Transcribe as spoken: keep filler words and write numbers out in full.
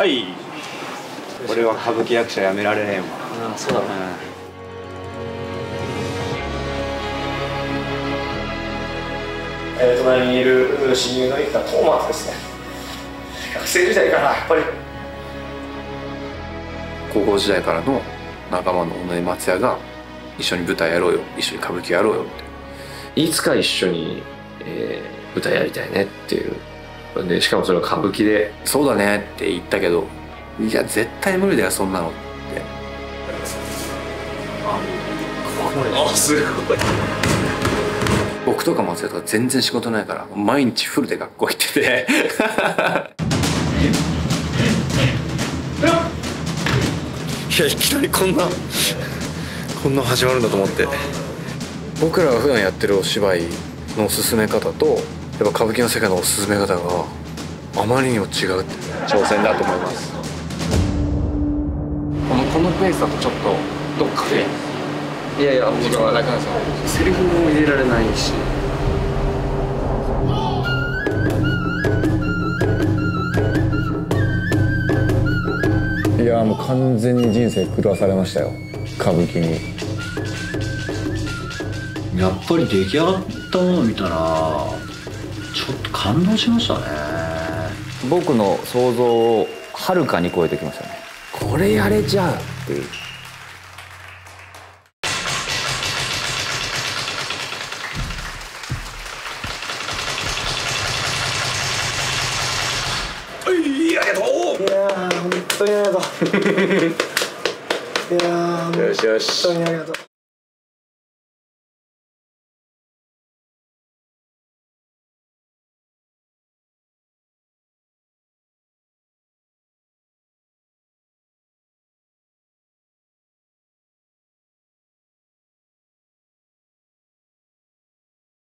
はい。これは歌舞伎役者やめられへんわ。ああ、そうだね。えー、隣にいる親友の生田斗真ですね。学生時代からやっぱり高校時代からの仲間の尾上松也が一緒に舞台やろうよ、一緒に歌舞伎やろうよって。いつか一緒に、えー、舞台やりたいねっていう。でしかもそれは歌舞伎で「そうだね」って言ったけど「いや絶対無理だよそんなの」って。あっすごい。僕とか松也とか全然仕事ないから毎日フルで学校行ってていやいきなりこんなこんな始まるんだと思って。僕らが普段やってるお芝居の進め方とやっぱ歌舞伎の世界のおすすめ方があまりにも違うって挑戦だと思います。このこのペースだとちょっとどっかでいやいやもちろんなくなっちゃう。セリフも入れられないしいやもう完全に人生狂わされましたよ歌舞伎に。やっぱり出来上がったものを見たらちょっと感動しましたね。僕の想像をはるかに超えてきましたね。これやれちゃうっていう。いやありがとう。いやー本当にありがとう。いやーよしよし。本当にありがとう。